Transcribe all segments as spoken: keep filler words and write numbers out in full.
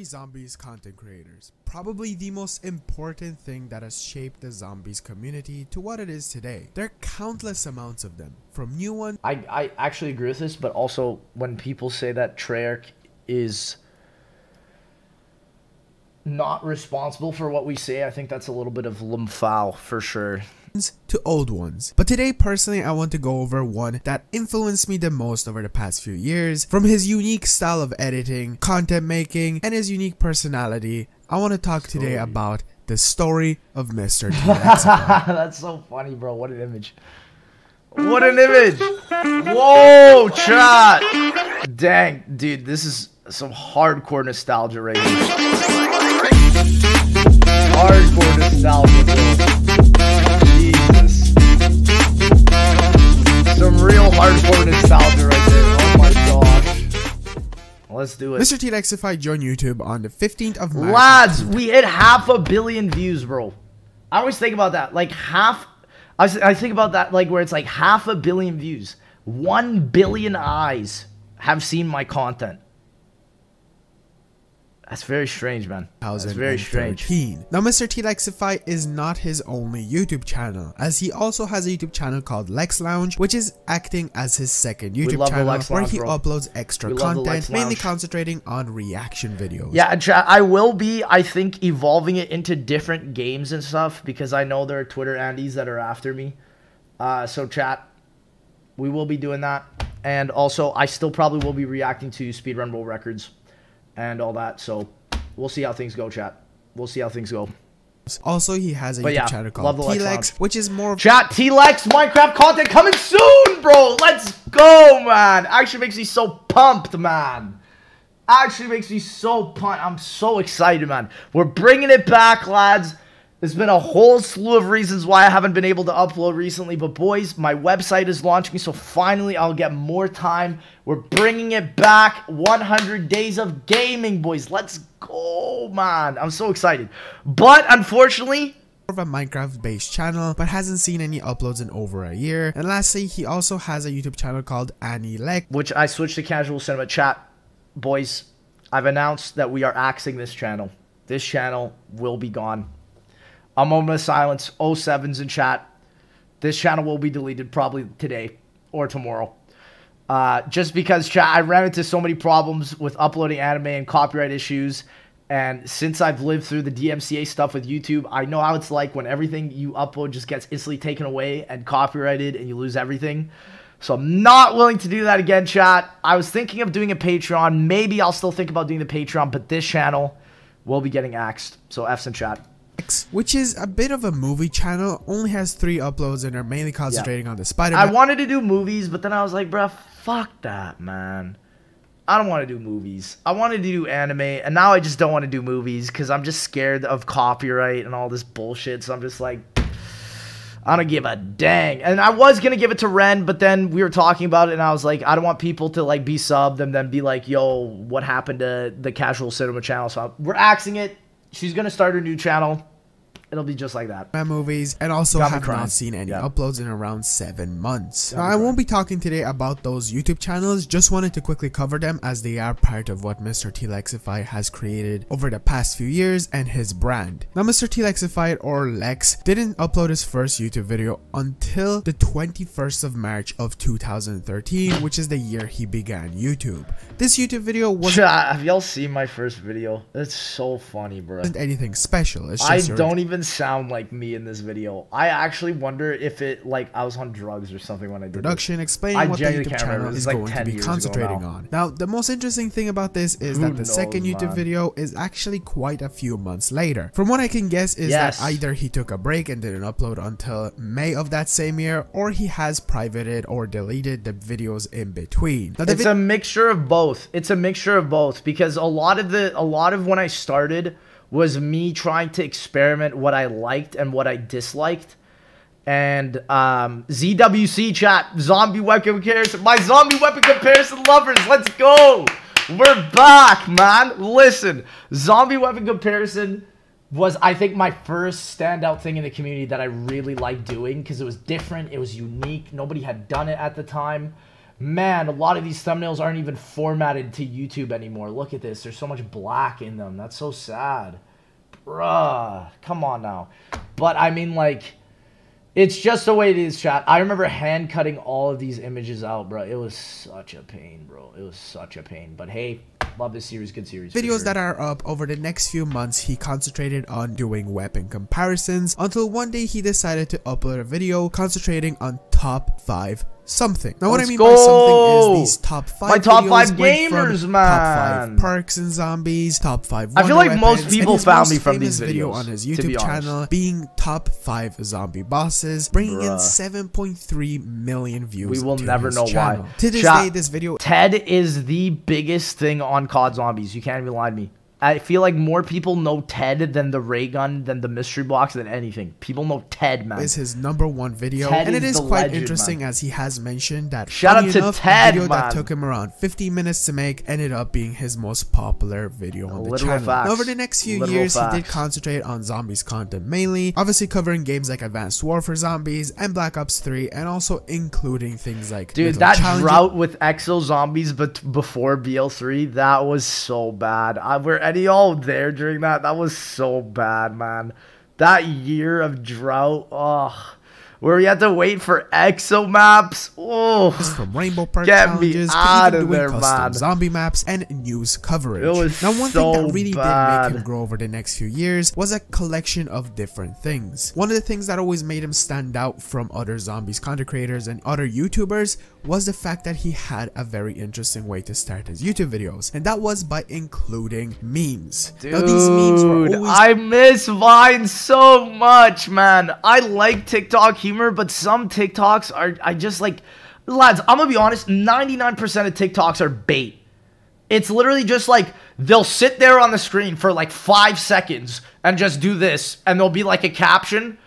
Mystery Zombies content creators, probably the most important thing that has shaped the zombies community to what it is today. There are countless amounts of them, from new ones. I, I actually agree with this, but also when people say that Treyarch is not responsible for what we say, I think that's a little bit of lymphao for sure. To old ones. But today, personally, I want to go over one that influenced me the most over the past few years. From his unique style of editing, content making, and his unique personality, I want to talk story. today about the story of Mister T Lexify. That's so funny, bro. What an image. What an image. Whoa, chat. Dang, dude, this is some hardcore nostalgia right here. Hardcore nostalgia, bro. Some real hardcore nostalgia right there. Oh my gosh. Let's do it. Mister T Lexify joined YouTube on the fifteenth of March. Lads, we hit half a billion views, bro. I always think about that. Like half. I, was, I think about that like where it's like half a billion views. One billion eyes have seen my content. That's very strange, man. That's very strange. Now, Mister T Lexify is not his only YouTube channel, as he also has a YouTube channel called Lex Lounge, which is acting as his second YouTube channel, Lex Lounge, where he bro. uploads extra content, mainly concentrating on reaction videos. Yeah, I will be, I think, evolving it into different games and stuff, because I know there are Twitter Andes that are after me. Uh, so, chat, we will be doing that. And also, I still probably will be reacting to Speedrun World Records and all that, so we'll see how things go, chat. We'll see how things go. Also, he has a YouTube yeah, channel called T-Lex, which is more chat. T-Lex Minecraft content coming soon, bro. Let's go, man. Actually makes me so pumped, man. Actually makes me so pumped. I'm so excited, man. We're bringing it back, lads. There's been a whole slew of reasons why I haven't been able to upload recently, but boys, my website is launching, so finally I'll get more time. We're bringing it back. one hundred days of gaming, boys. Let's go, man. I'm so excited. But unfortunately, of a Minecraft based channel, but hasn't seen any uploads in over a year. And lastly, he also has a YouTube channel called AnnieLeck, which I switched to casual cinema. Chat, boys, I've announced that we are axing this channel. This channel will be gone. A moment of silence. oh sevens in chat. This channel will be deleted probably today or tomorrow. Uh, just because, chat, I ran into so many problems with uploading anime and copyright issues. And since I've lived through the D M C A stuff with YouTube, I know how it's like when everything you upload just gets instantly taken away and copyrighted and you lose everything. So I'm not willing to do that again, chat. I was thinking of doing a Patreon. Maybe I'll still think about doing the Patreon, but this channel will be getting axed. So F's in chat. Which is a bit of a movie channel, only has three uploads and are mainly concentrating yeah. on the Spider-Man. I wanted to do movies, but then I was like, bruh, fuck that, man. I don't want to do movies. I wanted to do anime, and now I just don't want to do movies because I'm just scared of copyright and all this bullshit. So I'm just like, I don't give a dang. And I was going to give it to Ren, but then we were talking about it, and I was like, I don't want people to like be subbed and then be like, yo, what happened to the Casual Cinema channel? So I'm, we're axing it. She's going to start her new channel. It'll be just like that. Movies, and also have crying. not seen any yeah. uploads in around seven months. Now, I won't be talking today about those YouTube channels. Just wanted to quickly cover them as they are part of what Mister T Lexify has created over the past few years and his brand. Now, Mister T Lexify or Lex didn't upload his first YouTube video until the twenty-first of March of two thousand thirteen, which is the year he began YouTube. This YouTube video was. Have y'all seen my first video? It's so funny, bro. Isn't anything special. It's just I don't even. sound like me in this video. I actually wonder if it like I was on drugs or something when I did production explaining what the YouTube channel is like going to be concentrating on. Now, the most interesting thing about this is Who that the knows, second YouTube man. video is actually quite a few months later. From what I can guess is yes. that either he took a break and didn't upload until May of that same year, or he has privated or deleted the videos in between. Now, it's a mixture of both. It's a mixture of both because a lot of the a lot of when I started was me trying to experiment what I liked and what I disliked. And um, Z W C chat, zombie weapon comparison. My zombie weapon comparison lovers, let's go. We're back, man. Listen, zombie weapon comparison was, I think, my first standout thing in the community that I really liked doing because it was different. It was unique. Nobody had done it at the time. Man, a lot of these thumbnails aren't even formatted to YouTube anymore. Look at this. There's so much black in them. That's so sad. Bruh. Come on now. But, I mean, like, it's just the way it is, chat. I remember hand cutting all of these images out, bro. It was such a pain, bro. It was such a pain. But, hey, love this series. Good series. Videos sure. that are up over the next few months, he concentrated on doing weapon comparisons until one day he decided to upload a video concentrating on top five something. Now, Let's what I mean go. by something is these top five. My top five gamers, man. Top five perks and zombies. Top five. I feel like weapons, most people found most me from these videos. Video on his YouTube be channel being top five zombie bosses, bringing Bruh. in seven point three million views. We will never know channel. why. To this Chat, day, this video. Ted is the biggest thing on C O D Zombies. You can't even lie to me. I feel like more people know Ted than the Ray Gun, than the Mystery Blocks, than anything. People know Ted, man. It's his number one video. Ted and it is, is quite legend, interesting man. as he has mentioned that Shout out to enough, Ted, the video man. that took him around fifty minutes to make ended up being his most popular video on the Literal channel. Facts. Over the next few Literal years, facts. he did concentrate on zombies content mainly, obviously covering games like Advanced Warfare Zombies and Black Ops three, and also including things like Dude, that drought with Exo Zombies but before B L three, that was so bad. I, we're Any all there during that? That was so bad, man. That year of drought, oh, where we had to wait for exo maps. Oh, from Rainbow Park challenges, out of there, custom man. zombie maps and news coverage. It was now one so thing that really bad. did make him grow over the next few years was a collection of different things. One of the things that always made him stand out from other zombies content creators and other YouTubers was the fact that he had a very interesting way to start his YouTube videos, and that was by including memes. Dude, now, these memes were always I miss Vine so much, man. I like TikTok humor, but some TikToks are, I just like, lads, I'm gonna be honest, ninety-nine percent of TikToks are bait. It's literally just like, they'll sit there on the screen for like five seconds and just do this, and there'll be like a caption,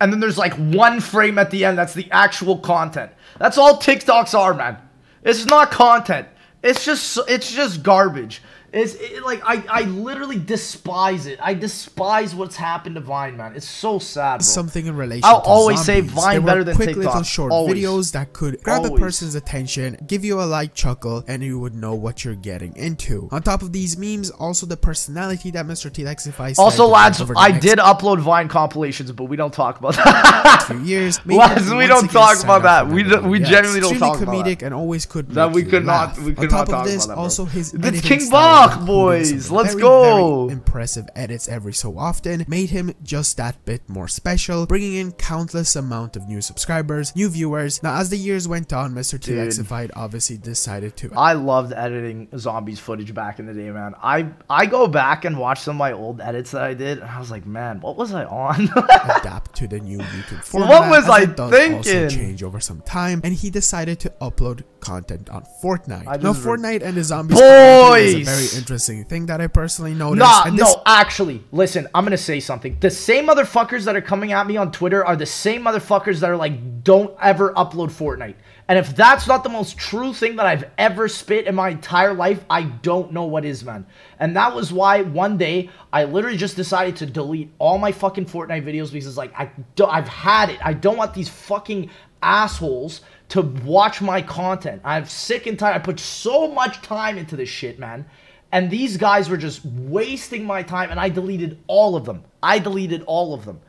and then there's like one frame at the end that's the actual content. That's all TikToks are, man. It's not content. It's just it's just garbage. It's it, like I I literally despise it. I despise what's happened to Vine, man. It's so sad, bro. Something in relation. I'll to always zombies. say Vine better than quick TikTok. Quick little short always. videos that could grab always. a person's attention, give you a light chuckle, and you would know what you're getting into. On top of these memes, also the personality that MrTLexify. Also, lads, I did upload Vine compilations, but we don't talk about that. Few years, lads, we don't talk about that. We do, we yes. generally don't talk about that. Comedic and always could. That we could laugh. not. We could not talk about that. On top of this, also his King Bob. Fuck, boys, let's very, go! Very impressive edits every so often made him just that bit more special, bringing in countless amount of new subscribers, new viewers. Now, as the years went on, MrTLexify obviously decided to. I loved editing zombies footage back in the day, man. I I go back and watch some of my old edits that I did, and I was like, man, what was I on? Adapt to the new YouTube format. What was I thinking? Also change over some time, and he decided to upload content on Fortnite. Now, Fortnite and the zombies boys. is a very interesting thing that I personally noticed. Nah, and no, actually, listen, I'm gonna say something. The same motherfuckers that are coming at me on Twitter are the same motherfuckers that are like, don't ever upload Fortnite. And if that's not the most true thing that I've ever spit in my entire life, I don't know what is, man. And that was why one day I literally just decided to delete all my fucking Fortnite videos because it's like, I don't, I've had it. I don't want these fucking assholes to watch my content. I'm sick and tired. I put so much time into this shit, man. And these guys were just wasting my time, and I deleted all of them. I deleted all of them.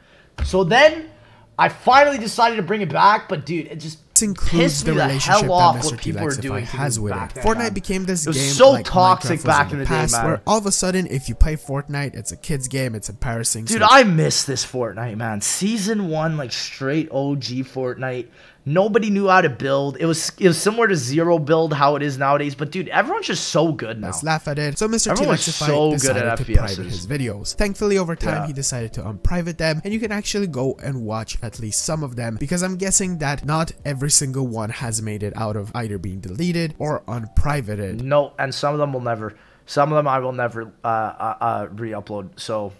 So then I finally decided to bring it back, but dude, it just includes the relationship that MrTLexify has with it. Fortnite became this game so toxic back in the day, man, where all of a sudden if you play Fortnite, it's a kid's game, it's embarrassing. Dude, I miss this Fortnite, man. Season one, like straight O G Fortnite. Nobody knew how to build. It was it was similar to zero build, how it is nowadays. But dude, everyone's just so good now. Let's laugh at it. So MrTLexify so decided to private his videos. Thankfully, over time, yeah. he decided to unprivate them, and you can actually go and watch at least some of them, because I'm guessing that not every single one has made it out of either being deleted or unprivated. No, and some of them will never. Some of them I will never uh, uh, uh, re-upload. So,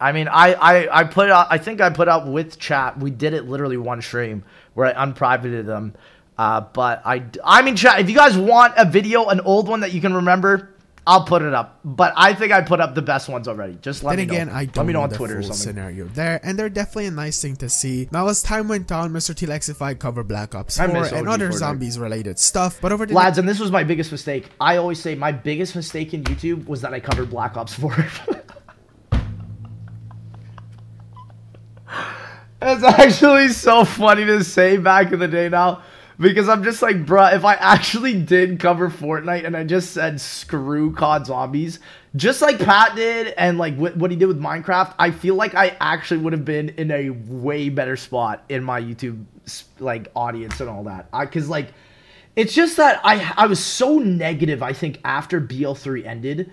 I mean, I, I I put out. I think I put out with chat. We did it literally one stream where I unprivated them. Uh, but I, I mean, chat, if you guys want a video, an old one that you can remember, I'll put it up, but I think I put up the best ones already. Just let then me again, know. I don't let me know, know on the Twitter full or something. Scenario there, and they're definitely a nice thing to see. Now, as time went on, MrTLexify covered Black Ops four and other zombies-related stuff, but over the lads, and this was my biggest mistake. I always say my biggest mistake in YouTube was that I covered Black Ops four. It's actually so funny to say back in the day now. Because I'm just like, bruh, if I actually did cover Fortnite and I just said screw C O D Zombies, just like Pat did and like wh what he did with Minecraft, I feel like I actually would have been in a way better spot in my YouTube like audience and all that. I, cause like, it's just that I, I was so negative, I think, after B L three ended.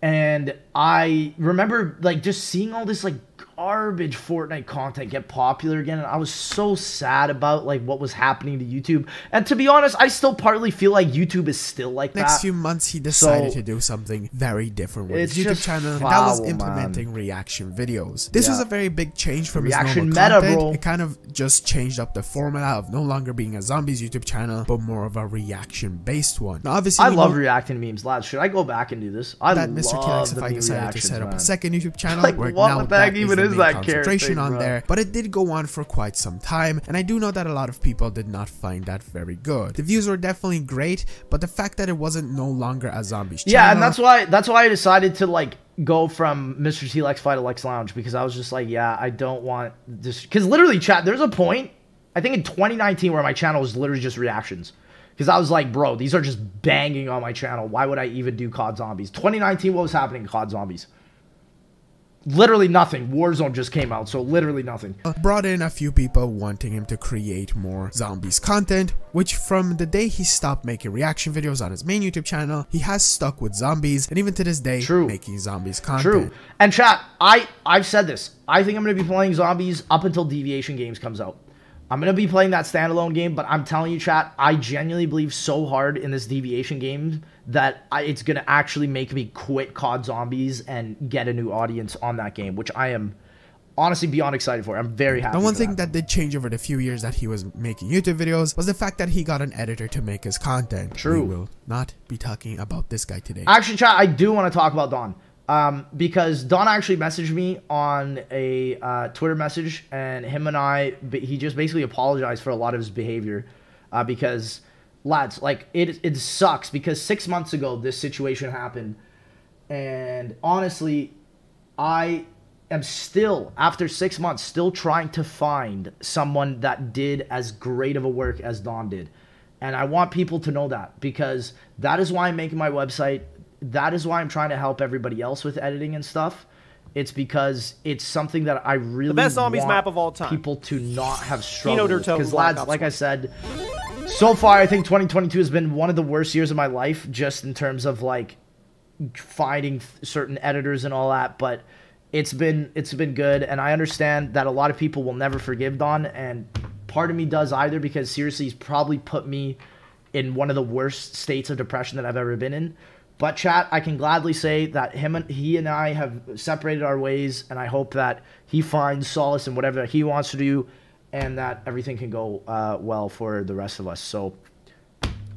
And I remember like just seeing all this like garbage Fortnite content get popular again, and I was so sad about like what was happening to YouTube. And to be honest, I still partly feel like YouTube is still like that. Next few months, he decided so, to do something very different with his YouTube channel. Foul, that was implementing man. reaction videos. This yeah. was a very big change from reaction his normal meta, content. Bro. It kind of just changed up the formula of no longer being a zombies YouTube channel, but more of a reaction-based one. Now, obviously, I love reacting memes, lads. Should I go back and do this? I that love Mister T Lex if I decided to set up man. a second YouTube channel. Like, where what now the heck even is that concentration on there, but it did go on for quite some time, and I do know that a lot of people did not find that very good. The views were definitely great, but the fact that it wasn't no longer a zombies channel, yeah, and that's why that's why I decided to like go from Mister T Lex Fight to Lex Lounge, because I was just like, yeah, I don't want this, because literally, chat, there's a point I think in twenty nineteen where my channel was literally just reactions. Because I was like, bro, these are just banging on my channel. Why would I even do C O D Zombies? twenty nineteen, what was happening in C O D Zombies? Literally nothing. Warzone just came out, so literally nothing. Brought in a few people wanting him to create more zombies content, which from the day he stopped making reaction videos on his main YouTube channel, he has stuck with zombies, and even to this day, True. making zombies content. True. And chat, I, I've said this. I think I'm going to be playing zombies up until Deviation Games comes out. I'm going to be playing that standalone game, but I'm telling you, chat, I genuinely believe so hard in this Deviation game that I, it's going to actually make me quit C O D Zombies and get a new audience on that game, which I am honestly beyond excited for. I'm very happy. The one thing that did change over the few years that he was making YouTube videos was the fact that he got an editor to make his content. True. We will not be talking about this guy today. Actually, chat, I do want to talk about Don. Um, because Don actually messaged me on a uh, Twitter message, and him and I, he just basically apologized for a lot of his behavior, uh, because, lads, like, it, it sucks, because six months ago, this situation happened, and honestly, I am still, after six months, still trying to find someone that did as great of a work as Don did, and I want people to know that, because that is why I'm making my website. That is why I'm trying to help everybody else with editing and stuff. It's because it's something that I really the best zombies want map of all time. people to not have struggled with. Because lads, Black like I said, so far I think twenty twenty-two has been one of the worst years of my life, just in terms of like finding certain editors and all that. But it's been it's been good, and I understand that a lot of people will never forgive Don, and part of me does either, because seriously, he's probably put me in one of the worst states of depression that I've ever been in. But chat, I can gladly say that him and he and I have separated our ways, and I hope that he finds solace in whatever he wants to do, and that everything can go uh, well for the rest of us. So,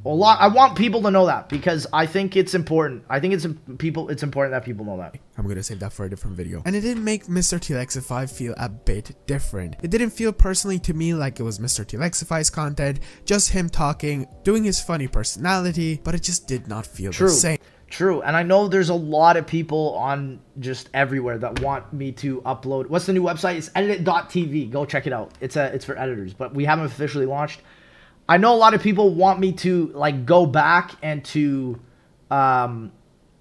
a lot. I want people to know that, because I think it's important. I think it's people. It's important that people know that. I'm gonna save that for a different video. And it did make Mister T Lexify feel a bit different. It didn't feel personally to me like it was Mister T Lexify's content, just him talking, doing his funny personality, but it just did not feel True. the same. True, and I know there's a lot of people on just everywhere that want me to upload. What's the new website? It's edit dot T V. Go check it out. It's a it's for editors, but we haven't officially launched. I know a lot of people want me to like go back and to um,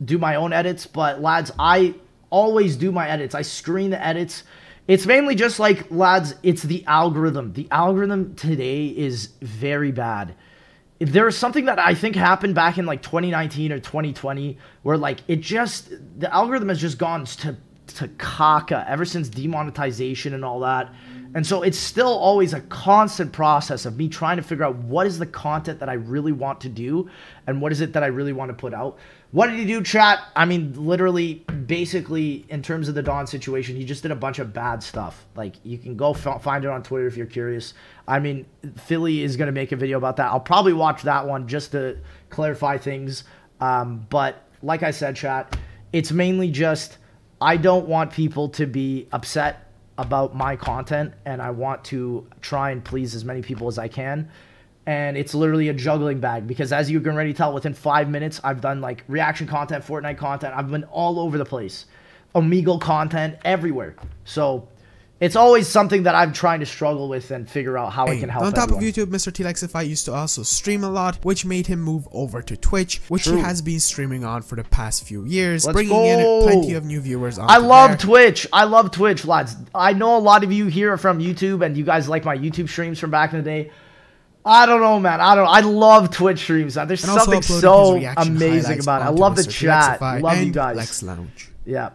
do my own edits, but lads, I always do my edits. I screen the edits. It's mainly just like, lads, it's the algorithm. The algorithm today is very bad. If there is something that I think happened back in like twenty nineteen or twenty twenty where like it just, the algorithm has just gone to, to caca ever since demonetization and all that. And so it's still always a constant process of me trying to figure out what is the content that I really want to do and what is it that I really want to put out. What did he do, chat? I mean, literally, basically, in terms of the Don situation, he just did a bunch of bad stuff. Like, you can go find it on Twitter if you're curious. I mean, Philly is going to make a video about that. I'll probably watch that one just to clarify things. Um, but like I said, chat, it's mainly just I don't want people to be upset about my content, and I want to try and please as many people as I can. And it's literally a juggling bag because, as you can already tell, within five minutes, I've done like reaction content, Fortnite content. I've been all over the place. Omegle content, everywhere. So it's always something that I'm trying to struggle with and figure out how hey, I can help On top everyone. Of YouTube, MrTLexify used to also stream a lot, which made him move over to Twitch, which True. He has been streaming on for the past few years, Let's bringing go. in plenty of new viewers on I love there. Twitch. I love Twitch, lads. I know a lot of you here are from YouTube, and you guys like my YouTube streams from back in the day. I don't know, man. I don't. I love Twitch streams. There's and something so amazing about it. I love the chat. Love you guys. Lex Lounge. Yeah.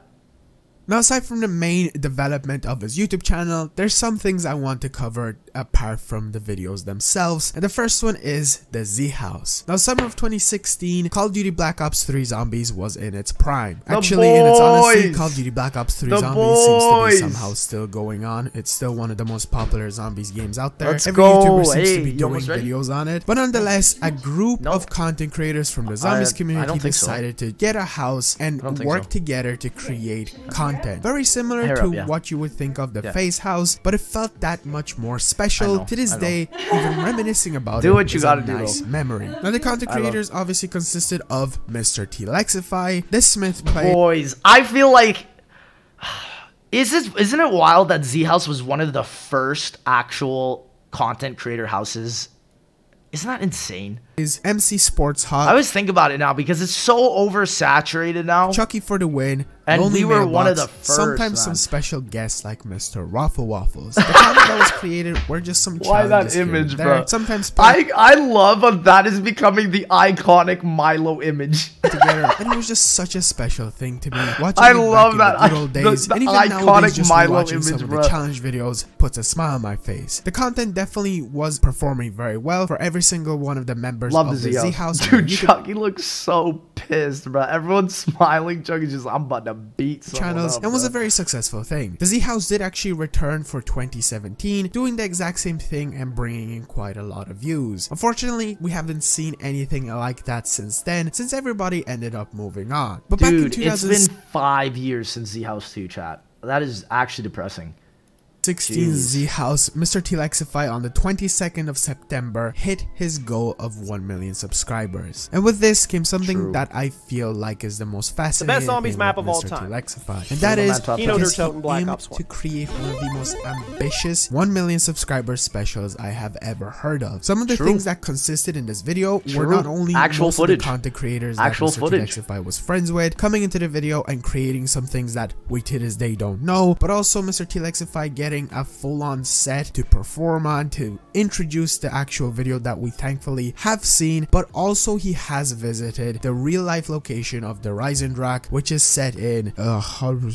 Now, aside from the main development of his YouTube channel, there's some things I want to cover apart from the videos themselves, and the first one is the Z House. Now, summer of twenty sixteen, Call of Duty Black Ops three Zombies was in its prime. The Actually, boys. in its honesty, Call of Duty Black Ops three the Zombies boys. seems to be somehow still going on. It's still one of the most popular zombies games out there. Let's Every go. YouTuber seems hey, to be doing videos on it, but nonetheless, a group nope. of content creators from the zombies I, community I decided so. to get a house and work so. together to create content. Very similar Hair to up, yeah. what you would think of the yeah. Face House, but it felt that much more special. Know, to this day, even reminiscing about do it what you is gotta a do nice though. memory. Now, the content creators obviously consisted of MrTLexify, The Smith Plays. Boys, I feel like... Is this, isn't it wild that Z House was one of the first actual content creator houses? Isn't that insane? Is M C Sports hot? I always think about it now because it's so oversaturated now. Chucky for the Win. And Lonely we were mailbox, one of the first. Sometimes man. some special guests like MrRoflWaffles. The content that was created were just some Why that image, bro? Sometimes I, I love that that is becoming the iconic Milo image. together. And it was just such a special thing to me. Watching I love that. The good old days. The, the, the iconic nowadays, just Milo image, some bro. Of the challenge videos puts a smile on my face. The content definitely was performing very well for every single one of the members love of the Z House. Dude, Chucky looks so pissed, bro. Everyone's smiling. Chucky's just, I'm about to beat channels up, and was bro. a very successful thing. The Z House did actually return for twenty seventeen, doing the exact same thing and bringing in quite a lot of views. Unfortunately, we haven't seen anything like that since then, since everybody ended up moving on. But Dude, back in two thousand, it's been five years since Z House two, chat. That is actually depressing. sixteen Z House, MrTLexify on the twenty-second of September hit his goal of one million subscribers. And with this came something True. that I feel like is the most fascinating the best zombies map of all time. And that is because he aimed to create one of the most ambitious one million subscriber specials I have ever heard of. Some of the True. things that consisted in this video True. were not only actual most footage. Of the content creators actual that MrTLexify was friends with coming into the video and creating some things that we to this day don't know, but also MrTLexify getting a full-on set to perform on, to introduce the actual video that we thankfully have seen, but also he has visited the real-life location of the Rising Rock, which is set in uh, how can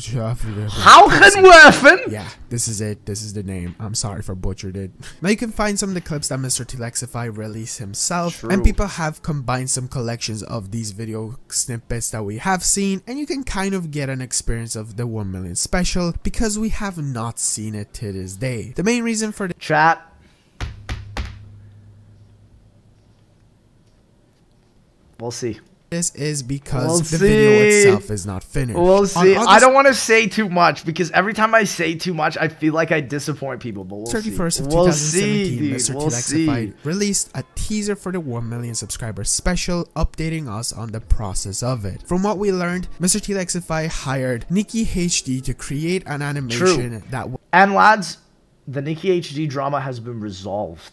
Werfen? Yeah, this is it. This is the name. I'm sorry for butchered it. Now you can find some of the clips that MrTLexify released himself, True. and people have combined some collections of these video snippets that we have seen, and you can kind of get an experience of the one million special because we have not seen it to this day. The main reason for the chat. We'll see. This is because we'll the see. video itself is not finished. We'll see. I don't want to say too much because every time I say too much, I feel like I disappoint people. But we'll thirty-first see. of we'll twenty seventeen, see, MrTLexify we'll released a teaser for the one million subscriber special, updating us on the process of it. From what we learned, MrTLexify hired Nikki H D to create an animation True. that. And lads, the Nikki H D drama has been resolved.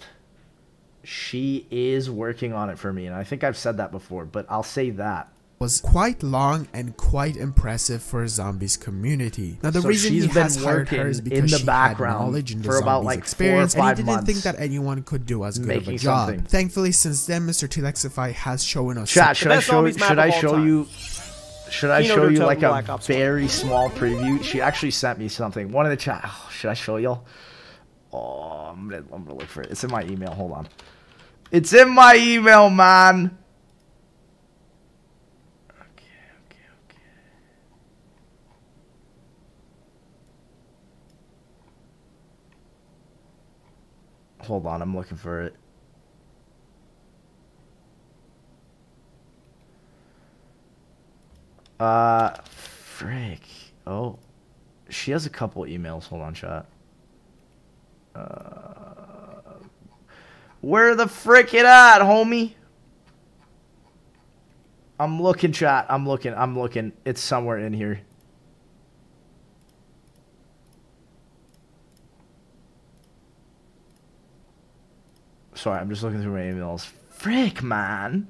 She is working on it for me, and I think I've said that before, but I'll say that. Was quite long and quite impressive for a zombies community. Now the so reason she's he has been hired her is because in the she background had knowledge in the for about like experience, four or five and he didn't months think that anyone could do as good of a job. Something. Thankfully, since then, MrTLexify has shown us. Chat, should I show? Should I show time. you? Should I show you like a very small preview? She actually sent me something. One of the chat. Oh, should I show y'all? Oh, I'm gonna, I'm gonna look for it. It's in my email. Hold on. It's in my email, man. Okay, okay, okay. Hold on, I'm looking for it. Uh, frick. Oh, she has a couple emails. Hold on, chat. Uh, where the frick it at, homie? I'm looking, chat. I'm looking. I'm looking. It's somewhere in here. Sorry, I'm just looking through my emails. Frick, man.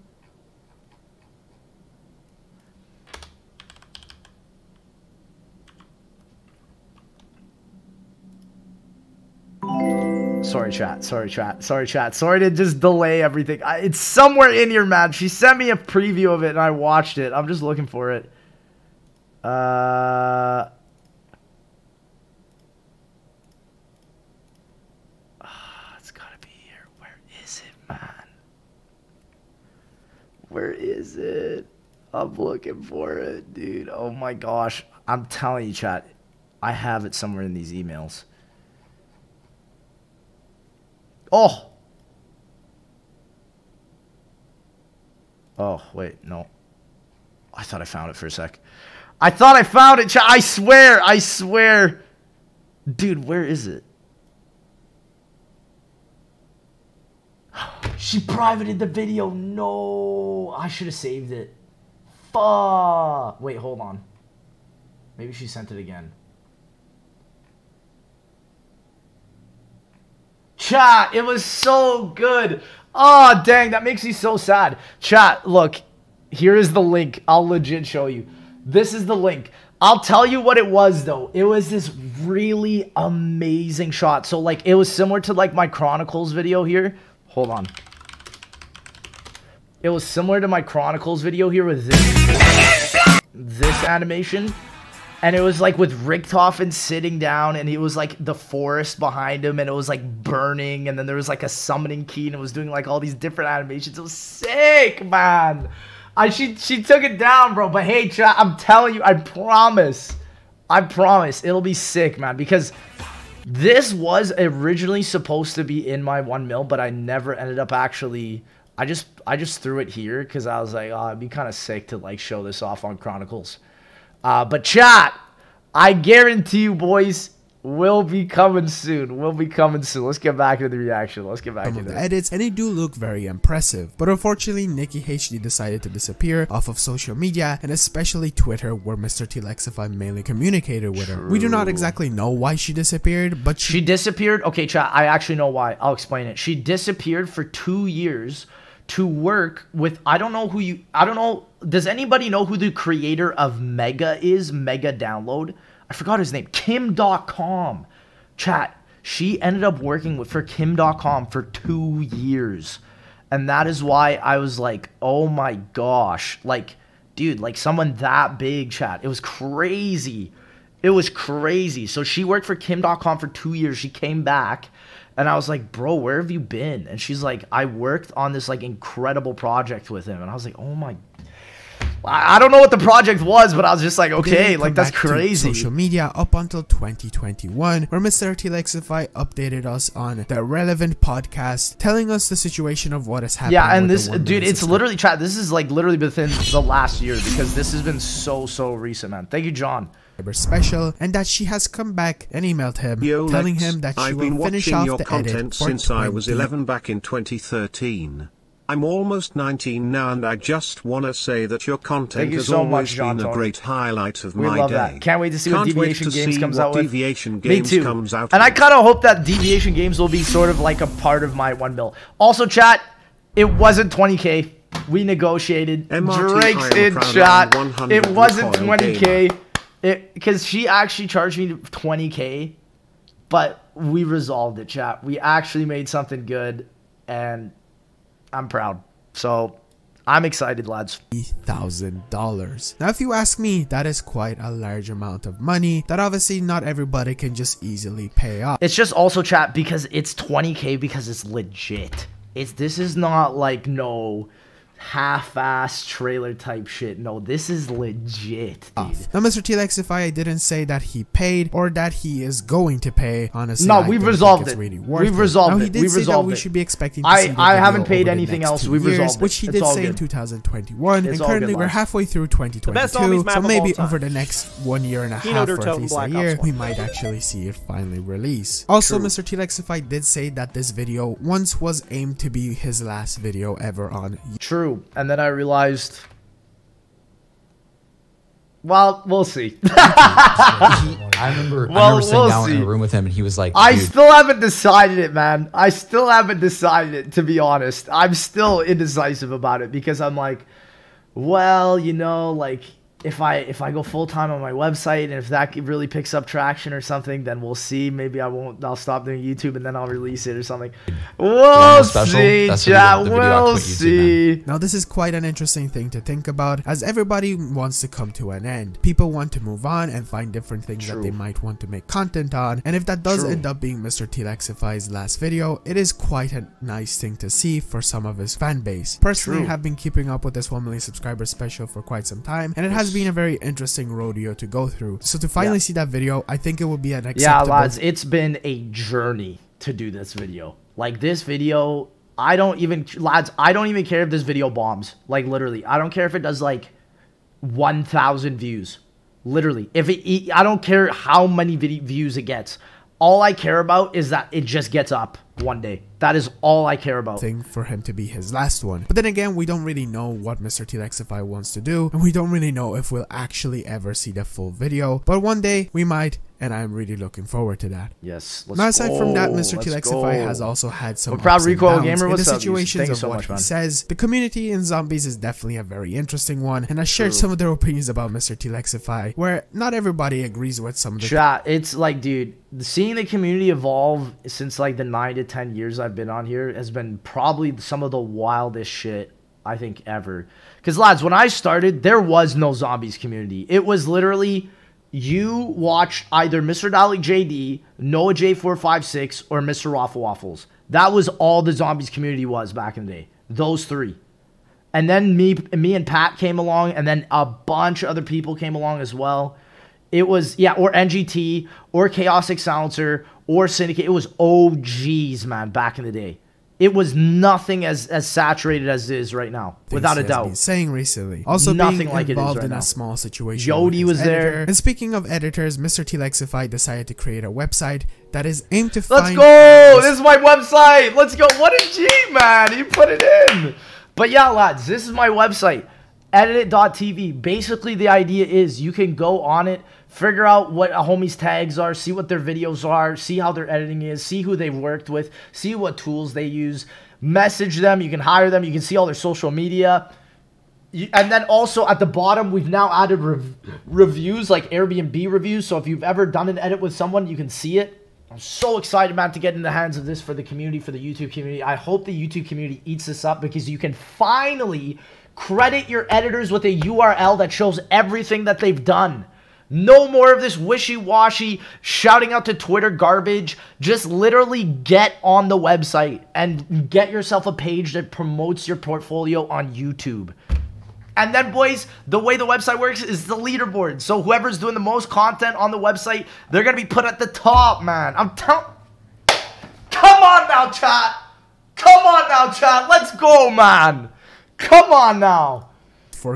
Sorry, chat. Sorry, chat. Sorry, chat. Sorry to just delay everything. I, it's somewhere in here, man. She sent me a preview of it, and I watched it. I'm just looking for it. Uh... Where is it? I'm looking for it, dude. Oh my gosh. I'm telling you, chat. I have it somewhere in these emails. Oh! Oh, wait, no. I thought I found it for a sec. I thought I found it, chat. I swear, I swear. Dude, where is it? She privated the video. No, I should have saved it. Fuck. Wait, hold on. Maybe she sent it again. Chat, it was so good. Oh, dang, that makes me so sad. Chat, look, here is the link. I'll legit show you. This is the link. I'll tell you what it was, though. It was this really amazing shot. So, like, it was similar to, like, my Chronicles video here. Hold on. It was similar to my Chronicles video here with this, this animation. And it was like with Richtofen sitting down, and he was like the forest behind him, and it was like burning, and then there was like a summoning key, and it was doing like all these different animations. It was sick, man. I, she, she took it down, bro. But hey, chat, I'm telling you, I promise. I promise. It'll be sick, man, because... this was originally supposed to be in my one mil, but I never ended up actually... I just I just threw it here because I was like, oh, it'd be kind of sick to like show this off on Chronicles. Uh, but chat, I guarantee you boys will be coming soon. We'll be coming soon. Let's get back to the reaction. Let's get back to the edits, and they do look very impressive. But unfortunately, Nikki H D decided to disappear off of social media, and especially Twitter, where MrTLexify mainly communicated with her. True. We do not exactly know why she disappeared, but she, she disappeared. Okay, chat. I actually know why. I'll explain it. She disappeared for two years to work with, I don't know who you, I don't know. Does anybody know who the creator of Mega is? Mega Download? I forgot his name. Kim dot com. Chat, she ended up working with, for Kim dot com for two years. And that is why I was like, oh my gosh. Like, dude, like someone that big, chat. It was crazy. It was crazy. So she worked for Kim dot com for two years. She came back. And I was like, bro, where have you been? And she's like, I worked on this like incredible project with him. And I was like, oh my God. I don't know what the project was, but I was just like, okay, like that's crazy. Social media up until twenty twenty-one, where MrTLexify updated us on the relevant podcast, telling us the situation of what has happened. Yeah, and this, dude, it's literally, chat, this is like literally within the last year, because this has been so, so recent, man. Thank you, John. Special, and that she has come back and emailed him, Yo, telling Lex, him that she I've will been finish off your the content edit since I was eleven back in twenty thirteen. I'm almost nineteen now, and I just want to say that your content you has so always much, been a great highlight of we my love day. That. Can't wait to see Can't what Deviation Games comes out with. Deviation Games Me too. Comes out and with. I kind of hope that Deviation Games will be sort of like a part of my one mil. Also, chat, it wasn't twenty K. We negotiated. M R T Drake's in chat. It wasn't twenty K. It because she actually charged me twenty K, but we resolved it, chat. We actually made something good, and... I'm proud. So I'm excited, lads. three thousand dollars. Now, if you ask me, that is quite a large amount of money that obviously not everybody can just easily pay off. It's just also, chat, because it's twenty K, because it's legit. It's, this is not like no half-ass trailer type shit. No, this is legit, dude. Oh. Now, MrTLexify didn't say that he paid or that he is going to pay. Honestly, no, we've resolved it. Really we've it. resolved now, it. We've resolved it. We should be expecting. To I see I haven't paid anything else. We've years, resolved it. Which he did say good. in two thousand twenty-one, it's and currently we're halfway through twenty twenty-two. So maybe over the next one year and a half, or at least a year, we might actually see it finally release. Also, MrTLexify did say that this video once was aimed to be his last video ever on YouTube. True. And then I realized, well, we'll see. I remember, well, I remember sitting we'll down see. in a room with him and he was like, I still haven't decided it, man. I still haven't decided it, to be honest. I'm still indecisive about it because I'm like, well, you know, like if I if I go full time on my website and if that really picks up traction or something, then we'll see. Maybe I won't. I'll stop doing YouTube and then I'll release it or something. We'll see, chat. We'll see. Now this is quite an interesting thing to think about, as everybody wants to come to an end. People want to move on and find different things True. that they might want to make content on. And if that does True. end up being MrTLexify's last video, it is quite a nice thing to see for some of his fan base. Personally, True. have been keeping up with this one million subscriber special for quite some time, and it has been a very interesting rodeo to go through. So to finally yeah. see that video, I think it will be an acceptable... Yeah, lads, it's been a journey to do this video. Like this video, I don't even... Lads, I don't even care if this video bombs. Like literally, I don't care if it does like one thousand views. Literally. If it, I don't care how many video views it gets. All I care about is that it just gets up one day. That is all I care about. Thing for him to be his last one. But then again, we don't really know what MrTLexify wants to do, and we don't really know if we'll actually ever see the full video. But one day we might, and I'm really looking forward to that. Yes. Let's now, aside go. from that, MrTLexify has also had some proud recoil gamer in the situations of so what much, he man. says. The community in zombies is definitely a very interesting one, and I shared True. some of their opinions about MrTLexify, where not everybody agrees with some of the. Chat, it's like, dude, seeing the community evolve since like the nine to ten years I've been on here has been probably some of the wildest shit I think ever. Because lads, when I started, there was no zombies community. It was literally... You watched either MrDolly J D, Noah J four five six, or MrRoflWaffles. That was all the zombies community was back in the day. Those three. And then me, me and Pat came along, and then a bunch of other people came along as well. It was, yeah, or N G T, or Chaotic Silencer, or Syndicate. It was O Gs, man, back in the day. It was nothing as as saturated as it is right now, without a doubt. Been saying recently, also nothing being like involved it is right in now. a small situation. Jody was editor. there. And speaking of editors, MrTLexify decided to create a website that is aimed to Let's find. Let's go! This is my website. Let's go! What a G, man! You put it in. But yeah, lads, this is my website, edit dot T V. Basically, the idea is you can go on it, figure out what a homie's tags are, see what their videos are, see how their editing is, see who they've worked with, see what tools they use, message them, you can hire them, you can see all their social media. You, and then also at the bottom, we've now added rev reviews, like Airbnb reviews. So if you've ever done an edit with someone, you can see it. I'm so excited, man, to get in the hands of this for the community, for the YouTube community. I hope the YouTube community eats this up, because you can finally credit your editors with a U R L that shows everything that they've done. No more of this wishy-washy, shouting out to Twitter garbage. Just literally get on the website and get yourself a page that promotes your portfolio on YouTube. And then, boys, the way the website works is the leaderboard. So whoever's doing the most content on the website, they're going to be put at the top, man. I'm telling... Come on now, chat. Come on now, chat. Let's go, man. Come on now.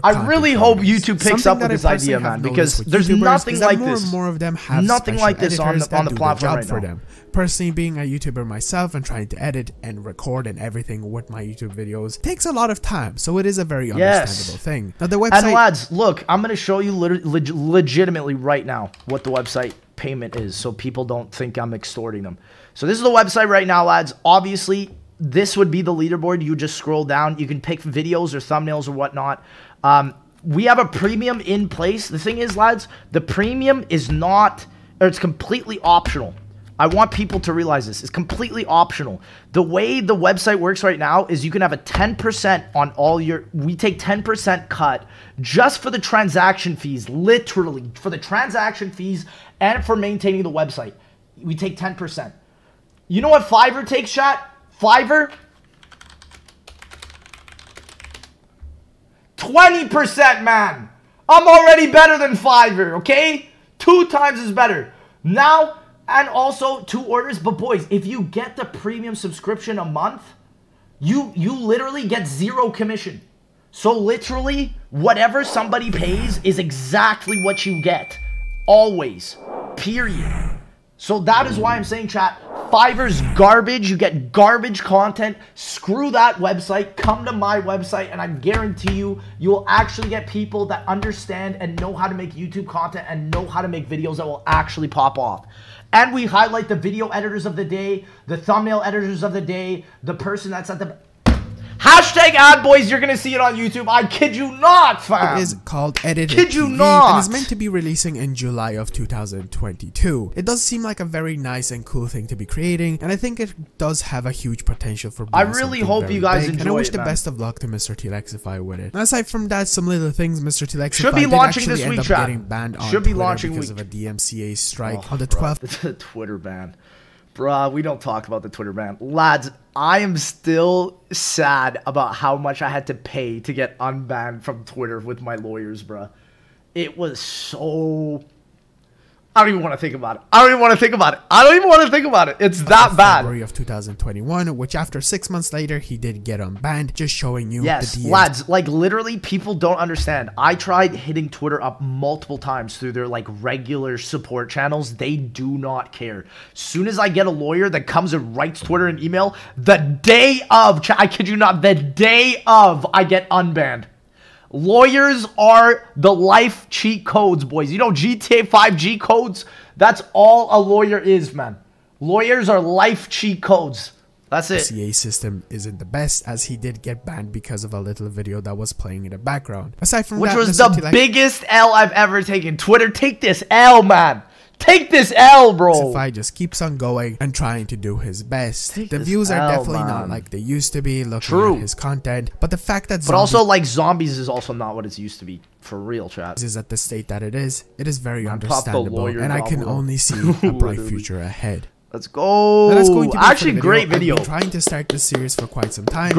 I really hope YouTube picks Something up with this idea, man, because there's nothing like more this. And more of them have nothing like this on the, on the platform right for now. Them. Personally, being a YouTuber myself and trying to edit and record and everything with my YouTube videos takes a lot of time, so it is a very understandable yes. thing. Now, the website. And lads, look, I'm going to show you leg legitimately right now what the website payment is, so people don't think I'm extorting them. So this is the website right now, lads. Obviously, this would be the leaderboard. You just scroll down. You can pick videos or thumbnails or whatnot. Um, we have a premium in place. The thing is, lads, the premium is not, or it's completely optional. I want people to realize this. It's completely optional. The way the website works right now is you can have a ten percent on all your, we take ten percent cut just for the transaction fees, literally for the transaction fees and for maintaining the website. We take ten percent. You know what Fiverr takes, chat? Fiverr twenty percent, man. I'm already better than Fiverr, okay? Two times is better. Now, and also two orders. But boys, if you get the premium subscription a month, you, you literally get zero commission. So literally, whatever somebody pays is exactly what you get. Always. Period. So that is why I'm saying, chat, Fiverr's garbage. You get garbage content. Screw that website. Come to my website and I guarantee you, you will actually get people that understand and know how to make YouTube content and know how to make videos that will actually pop off. And we highlight the video editors of the day, the thumbnail editors of the day, the person that's at the... Hashtag ad, boys. You're going to see it on YouTube. I kid you not, fam. It is called Edit. Kid you not. And is meant to be releasing in July of two thousand twenty-two. It does seem like a very nice and cool thing to be creating. And I think it does have a huge potential for being I really hope you guys big, enjoy it, And I wish it, the man. best of luck to MrTLexify with it. And aside from that, some little things MrTLexify should be launching this week, chat. Should be Twitter launching because week. of a D M C A strike oh, on the twelfth. It's a Twitter ban. Bruh, we don't talk about the Twitter ban. Lads, I am still sad about how much I had to pay to get unbanned from Twitter with my lawyers, bruh. It was so... I don't even want to think about it. I don't even want to think about it. I don't even want to think about it. It's that bad. February of two thousand twenty-one, which after six months later, he did get unbanned. Just showing you. Yes, the lads. Like literally, people don't understand. I tried hitting Twitter up multiple times through their like regular support channels. They do not care. Soon as I get a lawyer that comes and writes Twitter and email, the day of, I kid you not, the day of, I get unbanned. Lawyers are the life cheat codes, boys. You know, G T A five G codes? That's all a lawyer is, man. Lawyers are life cheat codes. That's it. The C A system isn't the best, as he did get banned because of a little video that was playing in the background. Aside from Which that, was the like biggest L I've ever taken. Twitter, take this L, man. Take this L, bro. If just keeps on going and trying to do his best. Take the views L, are definitely man. not like they used to be looking True. at his content. But the fact that But also like Zombies is also not what it's used to be. For real, chat. Is at the state that it is, it is very I'm understandable. And I can only see a bright future ahead. Let's go. That's going to be Actually, great video. video. I've been trying to start this series for quite some time. Great